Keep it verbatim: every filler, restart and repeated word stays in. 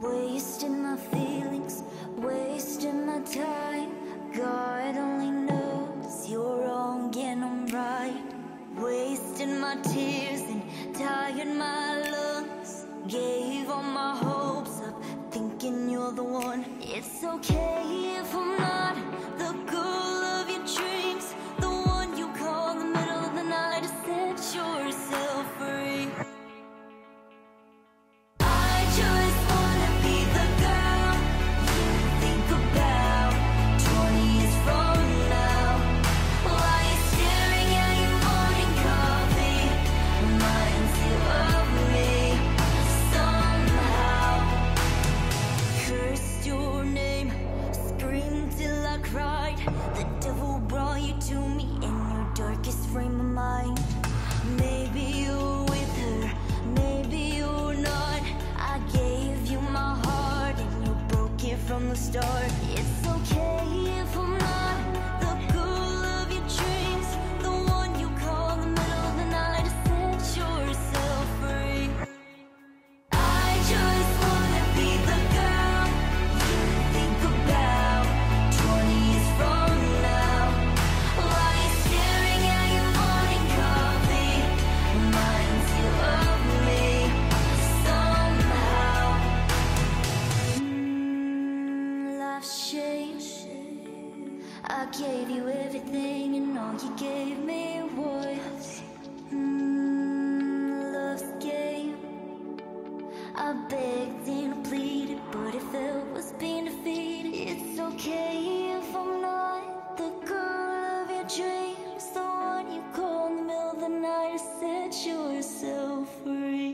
Wasting my feelings, wasting my time. God only knows you're wrong and I'm right. Wasting my tears and tired my lungs. Gave all my hopes up, thinking you're the one. It's okay if I'm not the girl of your dreams, the one you call the middle of the night to set yourself free. From the start, it's okay if I'm not the girl of your dreams, the one you call the middle of the night to set yourself free. I just wanna be the girl you think about twenty years from now. Why you staring at your morning coffee, reminds you of me somehow. I gave you everything and all you gave me was mm, love's game. I begged and pleaded, but it felt was being defeated. It's okay if I'm not the girl of your dreams, the one you call in the middle of the night to set yourself free.